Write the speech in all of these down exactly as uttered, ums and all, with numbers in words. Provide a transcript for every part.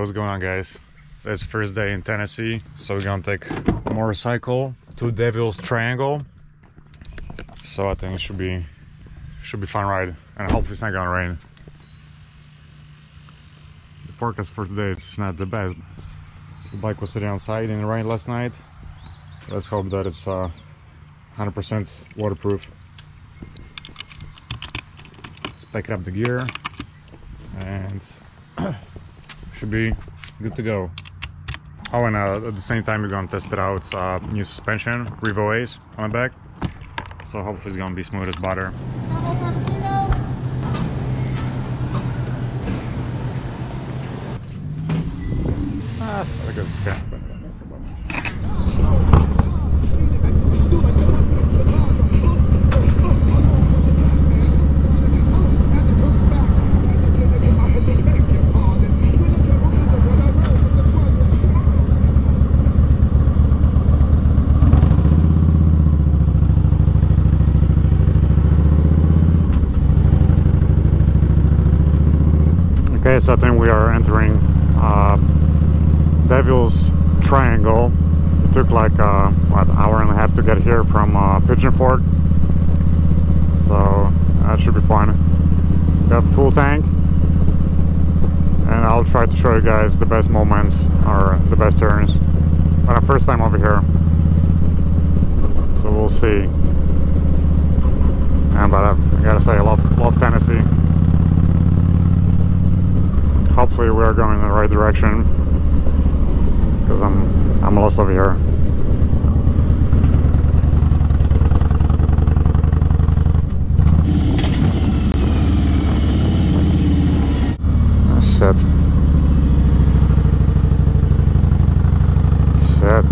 what's going on, guys? It's first day in Tennessee, so we're gonna take a motorcycle to Devil's Triangle. So I think it should be should be fun ride, and hopefully it's not gonna rain. The forecast for today it's not the best. So the bike was sitting outside in the rain last night. Let's hope that it's uh, one hundred percent waterproof. Let's pack up the gear and should be good to go. Oh, and uh, at the same time we're gonna test it out, uh, new suspension, Revo A's on the back. So hopefully it's gonna be smooth as butter. Ah, I guess it's okay. Okay, so I think we are entering uh, Devil's Triangle. It took like uh, what, an hour and a half to get here from uh, Pigeon Forge, so that should be fun. Got full tank, and I'll try to show you guys the best moments or the best turns. But I'm first time over here, so we'll see. And but I, I gotta say, I love love Tennessee. Hopefully we are going in the right direction, because I'm I'm lost over here. Oh, shit. Shit.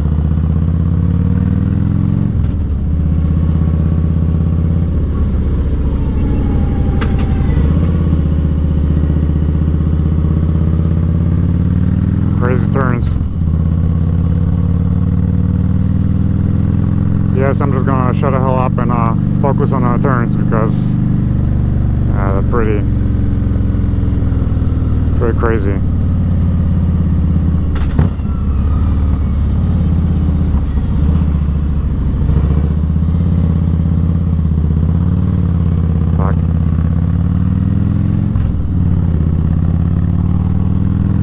Turns. Yes, I'm just gonna shut the hell up and uh, focus on the turns, because uh, they're pretty, pretty crazy. Fuck.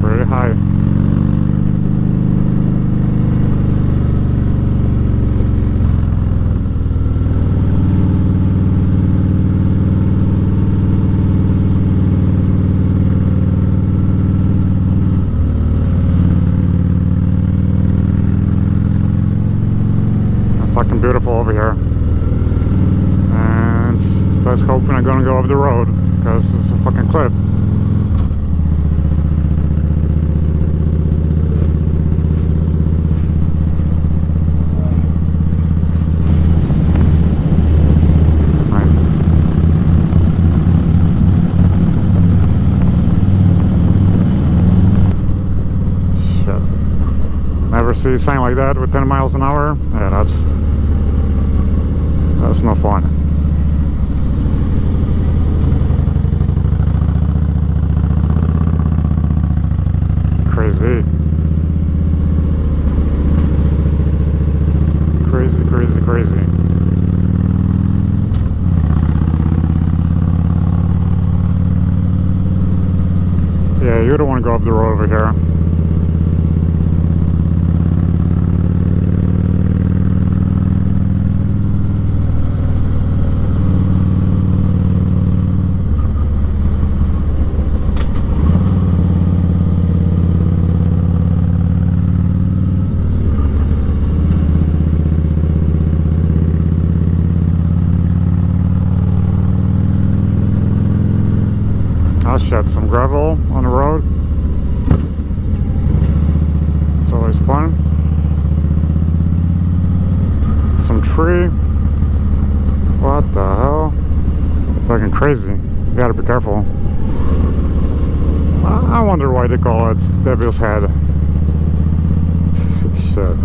Pretty high. Fucking beautiful over here, and let's hope we're not gonna go over the road, because it's a fucking cliff. Nice. Shit. Never see a sign like that with ten miles an hour. Yeah, that's That's no fun. Crazy. Crazy, crazy, crazy. Yeah, you don't want to go up the road over here. Shed some gravel on the road. It's always fun. Some tree. What the hell? Fucking crazy. You gotta be careful. I wonder why they call it Devil's Head. Shit.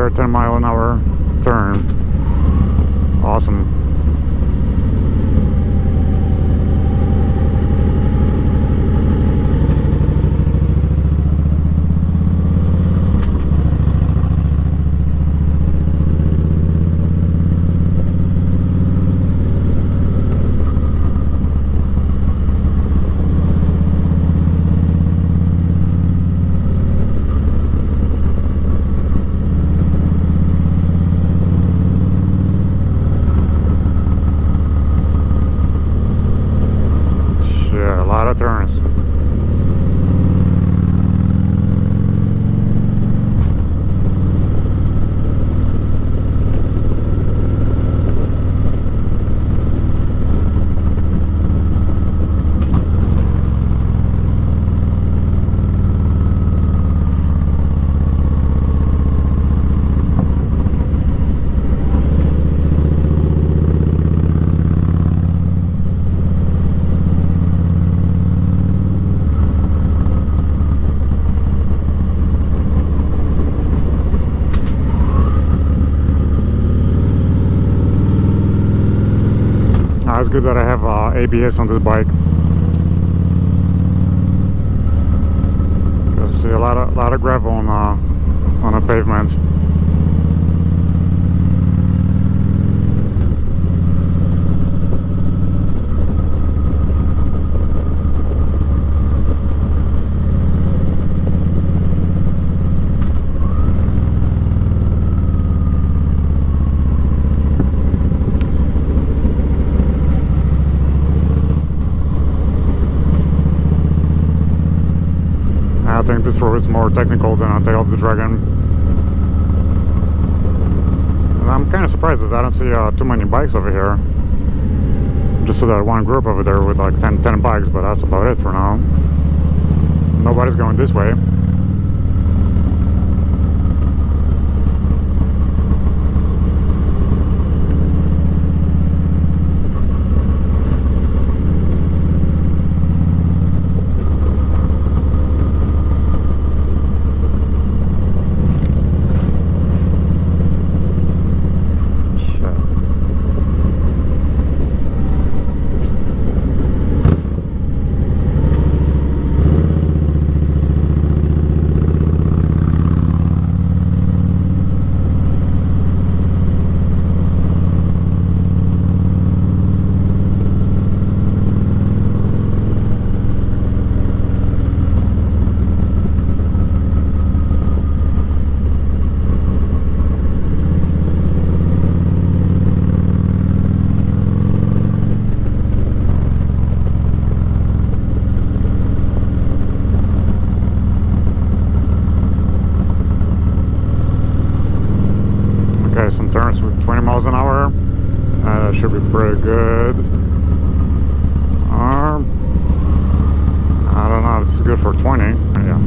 one hundred ten mile an hour turn. Awesome. Turns. It's good that I have uh, A B S on this bike, because see a lot of lot of gravel on uh, on the pavements. I think this road is more technical than a Tail of the Dragon. And I'm kind of surprised that I don't see uh, too many bikes over here. Just saw that one group over there with like ten, ten bikes, but that's about it for now. Nobody's going this way. Some turns with twenty miles an hour. Uh, that should be pretty good. Or I don't know if it's good for twenty. Yeah.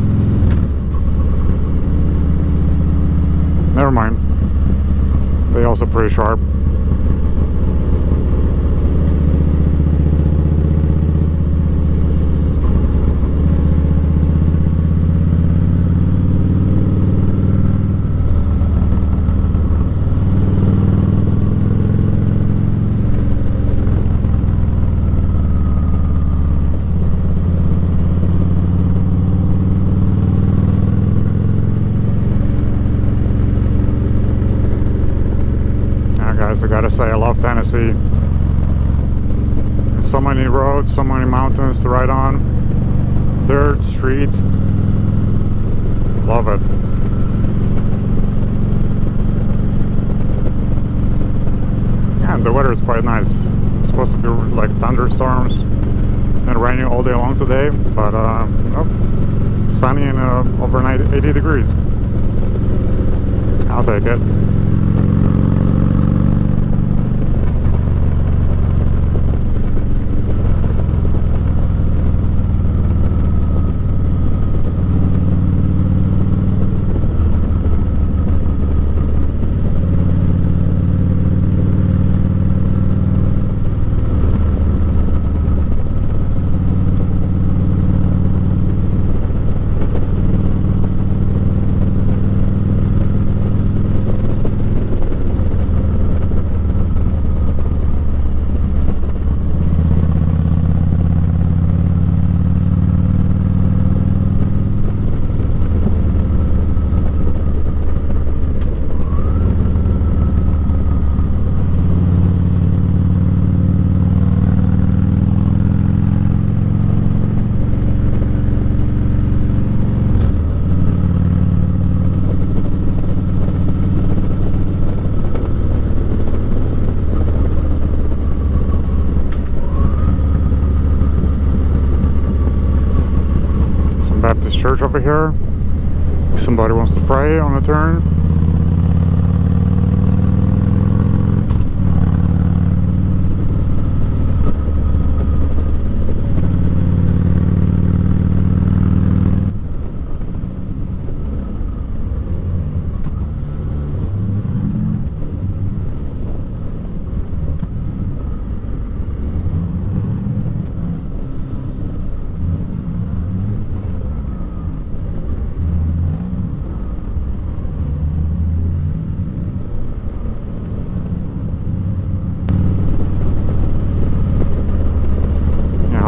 Never mind. They also pretty sharp. I gotta say, I love Tennessee. So many roads, so many mountains to ride on. Dirt, street. Love it. And the weather is quite nice. It's supposed to be like thunderstorms and raining all day long today, but uh, nope. Sunny and uh, overnight eighty degrees. I'll take it. church over here. If somebody wants to pray on the turn.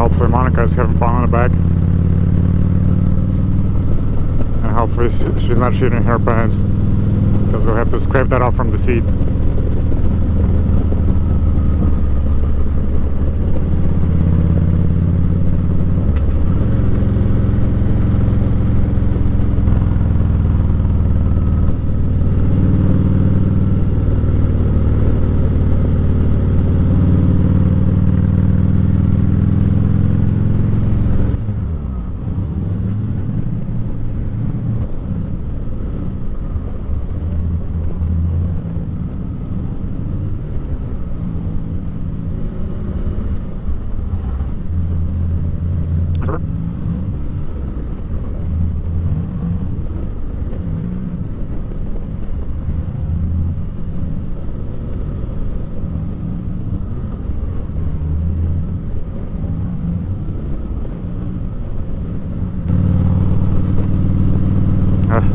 Hopefully Monica's having fun in the back. And hopefully she's not shooting hairpins, because we'll have to scrape that off from the seat.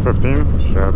fifteen? Shit.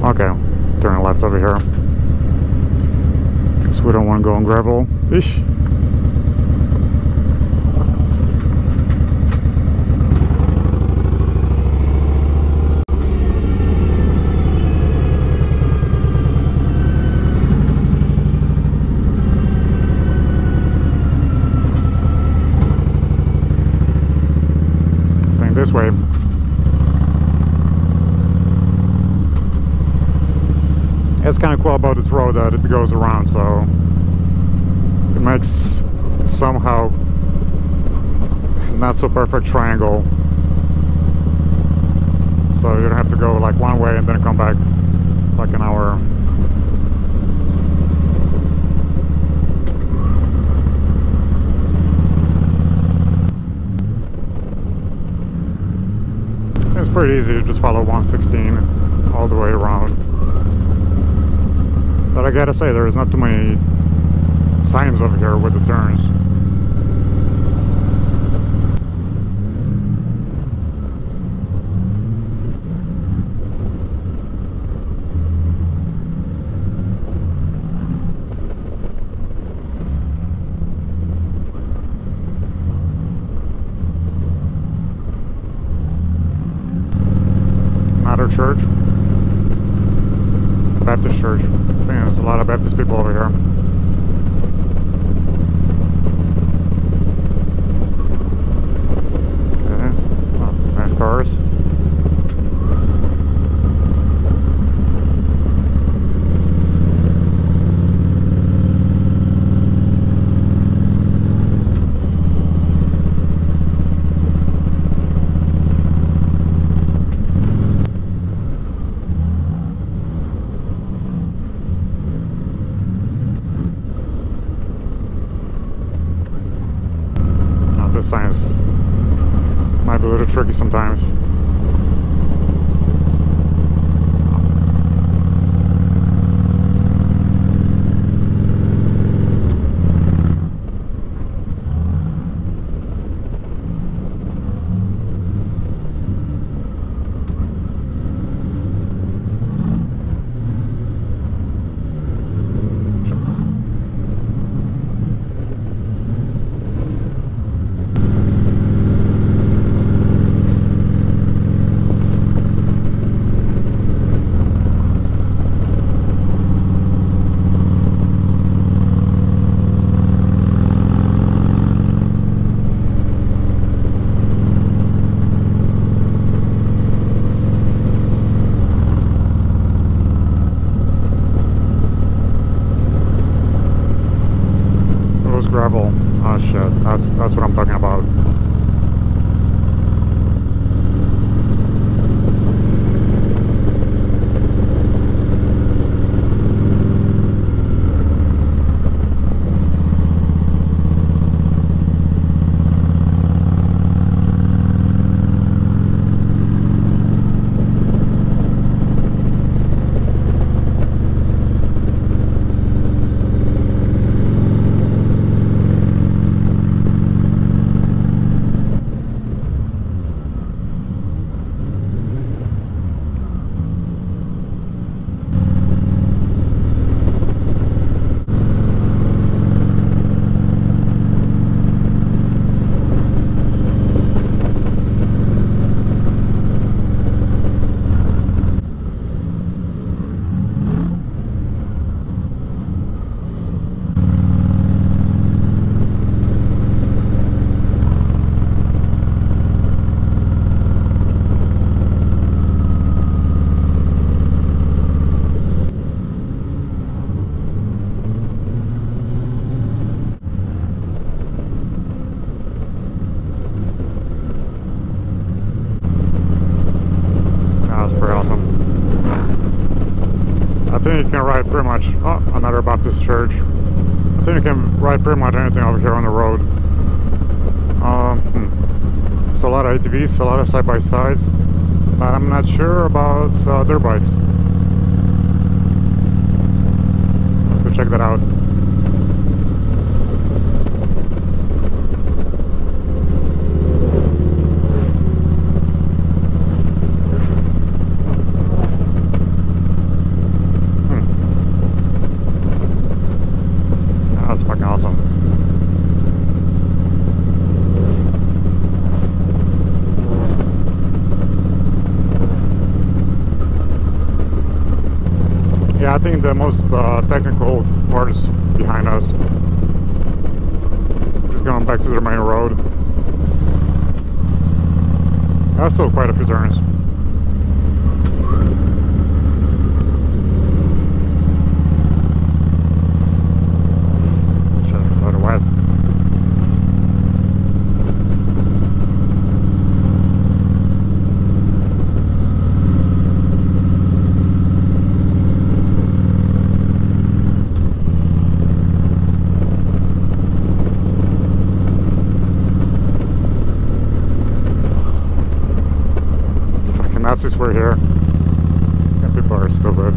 Okay, turn left over here. Because we don't want to go on gravel. Ish. I think this way. That's kind of cool about this road, that it goes around, so it makes somehow not so perfect triangle, so you don't have to go like one way and then come back like an hour. It's pretty easy to just follow one sixteen all the way around. But I gotta say, there is not too many signs over here with the turns. Another church. A Baptist church. I think there's a lot of Baptist people over here. Okay. Oh, nice cars. Signs might be a little tricky sometimes. Gravel. Oh shit, that's that's what I'm talking about. You can ride pretty much, oh, another Baptist church. I think you can ride pretty much anything over here on the road. Um, hmm. It's a lot of A T Vs, a lot of side-by-sides, but I'm not sure about uh, dirt bikes. I'll have to check that out. Yeah, I think the most uh, technical part is behind us. Just going back to the main road. That's still quite a few turns. Nazis were here. Yeah, people are stupid.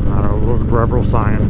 I don't know, those gravel sign.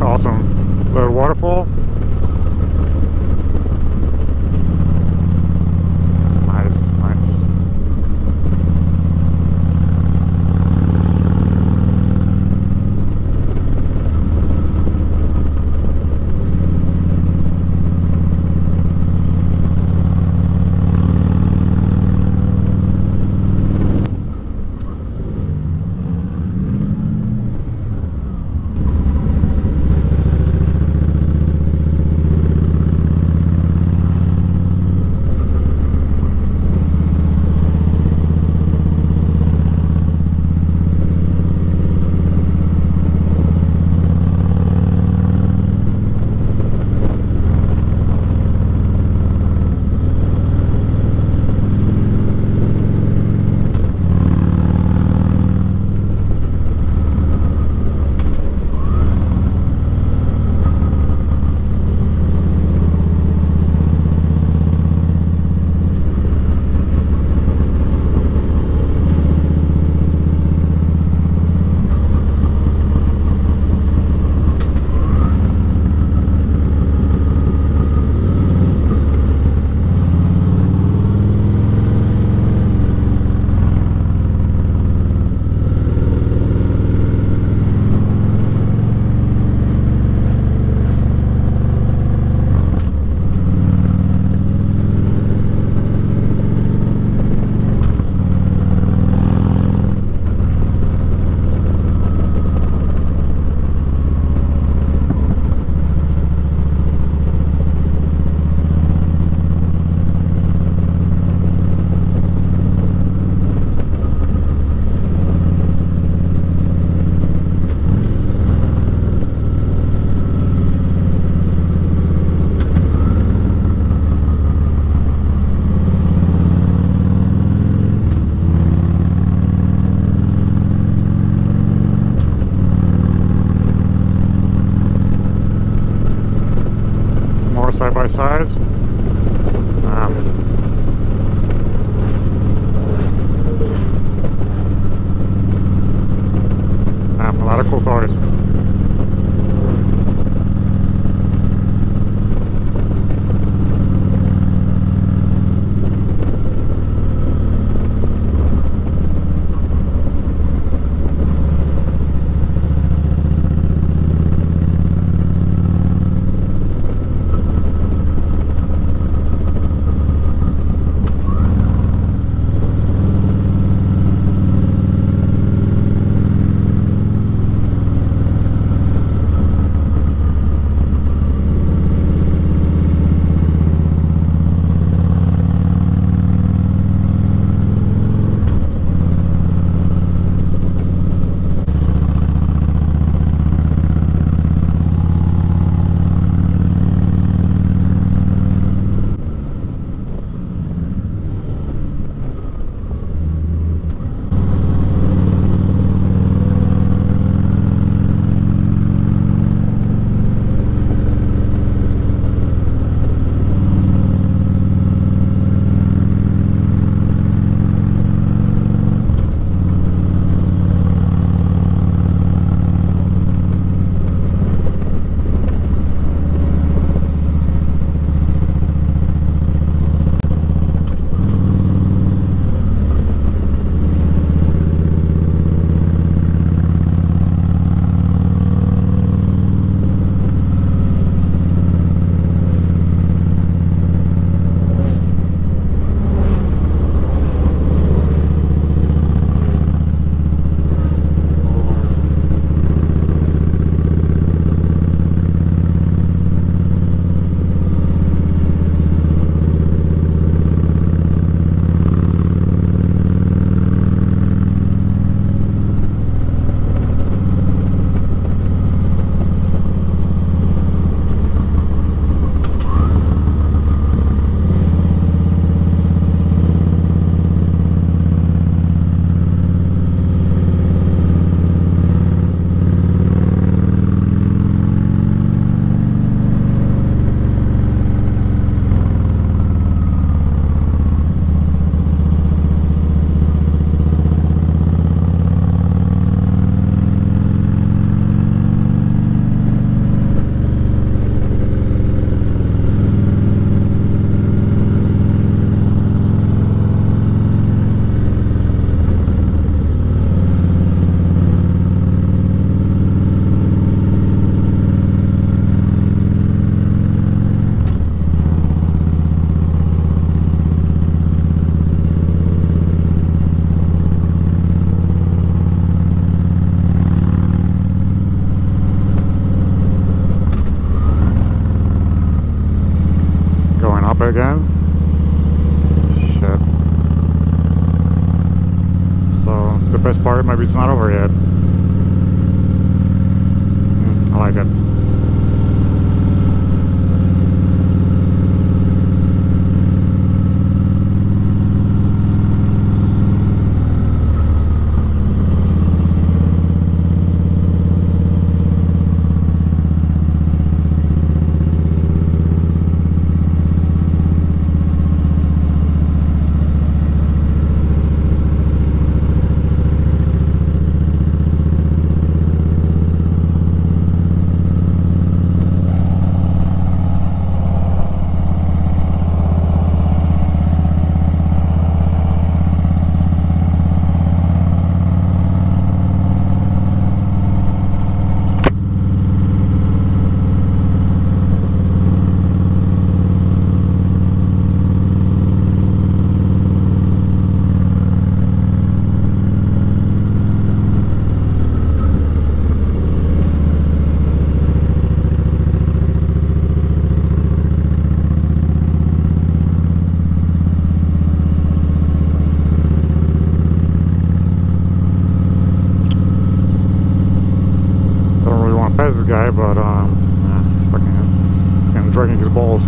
Awesome little waterfall. Nice, nice. size. Um, um, a lot of cool toys. Again. Shit. So, the best part, maybe it's not over yet. Mm, I like it. This guy, but um, yeah, he's fucking, he's kind of dragging his balls.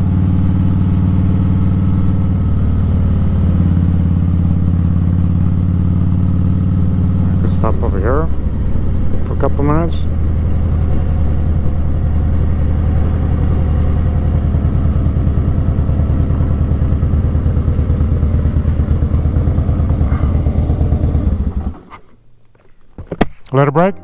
I could stop over here for a couple minutes. Let her brag.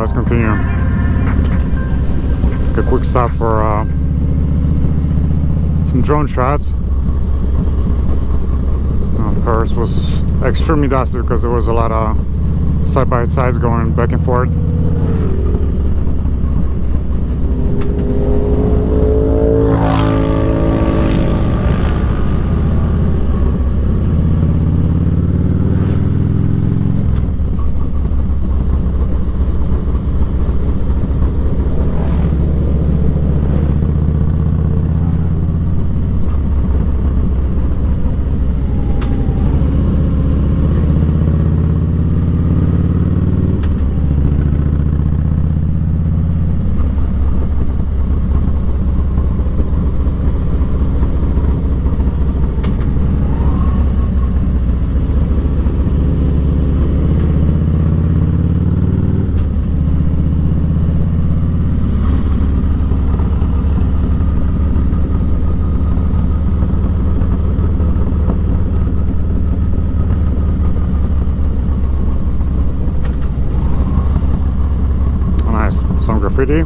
Let's continue. Take a quick stop for uh, some drone shots. And of course, it was extremely dusty because there was a lot of side-by-sides going back and forth. Some graffiti.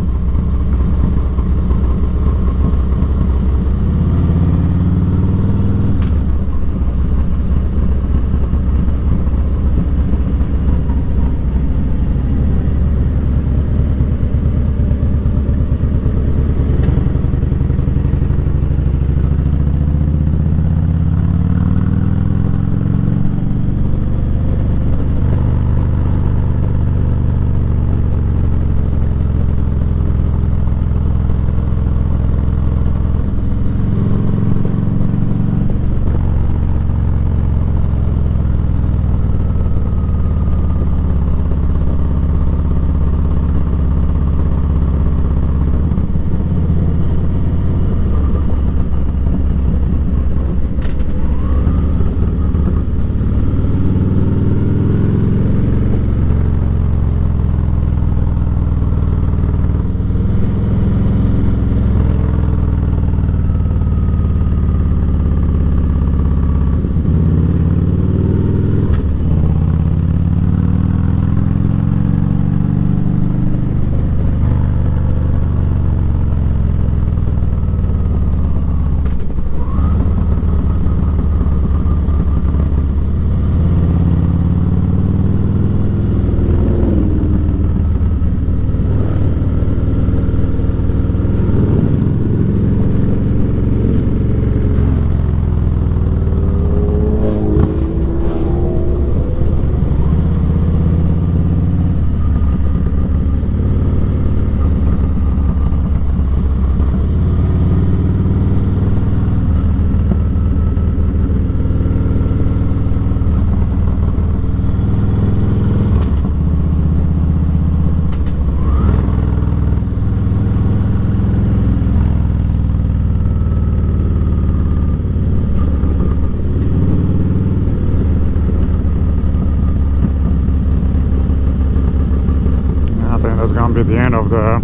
That's gonna be the end of the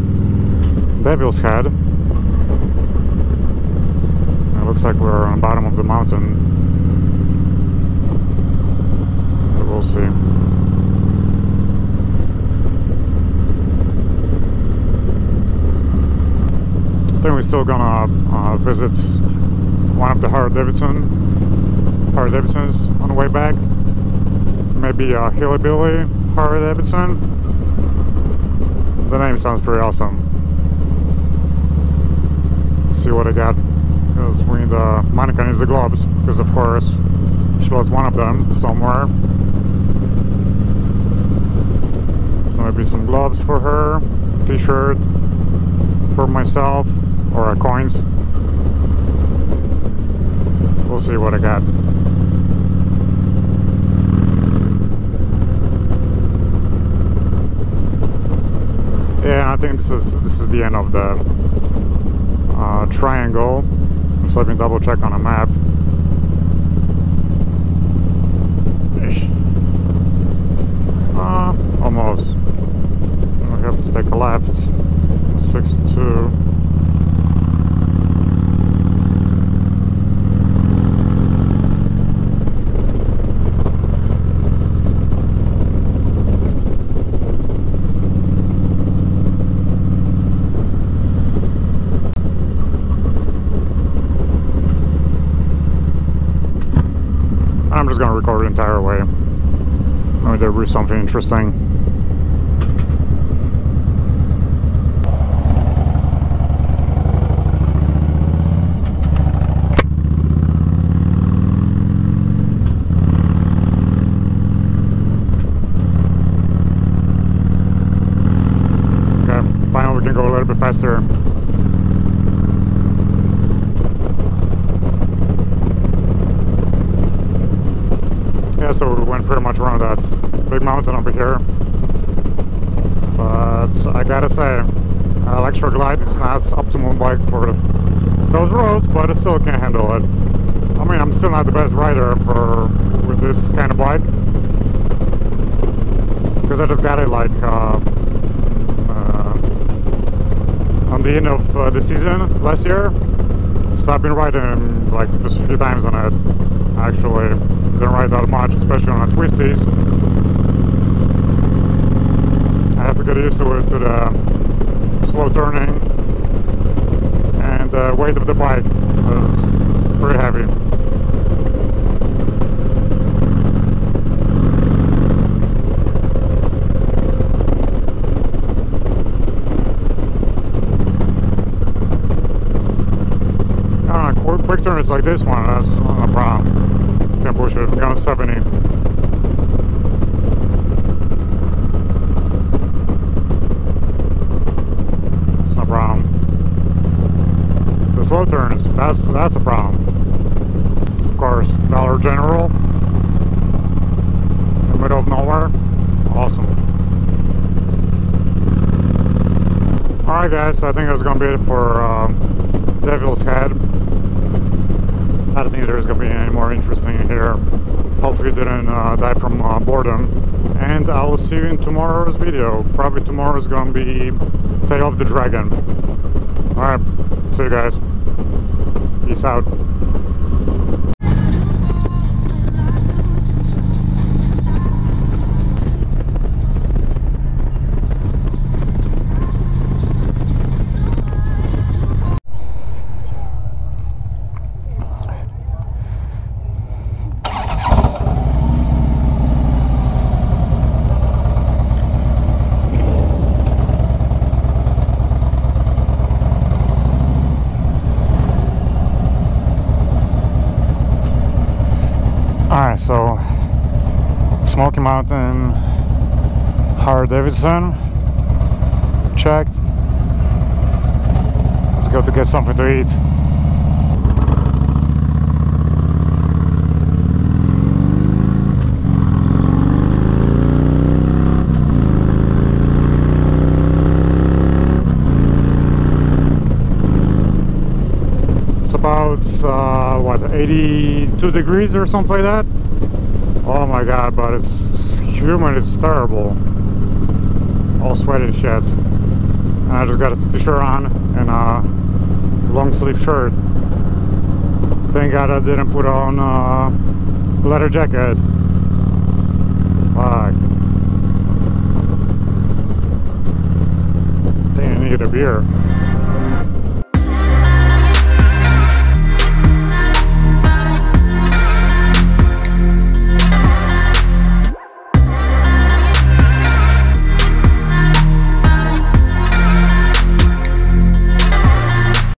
Devil's Head. It looks like we're on the bottom of the mountain, but we'll see. I think we're still gonna uh, visit one of the Harley Davidson, Harley Davidsons on the way back. Maybe a Hillbilly Harley Davidson. The name sounds pretty awesome. Let's see what I got. because we need uh, Monica needs the gloves, because of course she lost one of them somewhere. So maybe some gloves for her, t-shirt for myself, or uh, coins. We'll see what I got. Yeah, I think this is this is the end of the uh, triangle. So I can double check on a map. Ish. Uh, almost. We have to take a left. six two. I'm just gonna record the entire way. Maybe there was something interesting. Okay, finally we can go a little bit faster. So we went pretty much around that big mountain over here, but I gotta say, Electra Glide is not optimal bike for those roads, but I still can handle it. I mean, I'm still not the best rider for with this kind of bike, because I just got it like uh, uh, on the end of uh, the season last year, so I've been riding like just a few times on it, actually. Didn't ride that much, especially on the twisties. I have to get used to it, to the slow turning, and the weight of the bike is, is pretty heavy. I don't know, quick, quick turns like this one, that's not a problem. Can't push it. We're on seventy. It's not a problem. The slow turns, that's that's a problem. Of course, Dollar General. In the middle of nowhere. Awesome. Alright guys, I think that's gonna be it for uh, Devil's Head. I don't think there's going to be any more interesting here. Hopefully you didn't uh, die from uh, boredom. And I will see you in tomorrow's video. Probably tomorrow is going to be Tail of the Dragon. Alright, see you guys. Peace out. Alright, so Smoky Mountain Harley Davidson checked. Let's go to get something to eat. It's about uh, what, eighty-two degrees or something like that. Oh my god, but it's humid, it's terrible. All sweaty and shit. And I just got a t-shirt on and a long sleeve shirt. Thank god I didn't put on a leather jacket. Fuck. Didn't need a beer.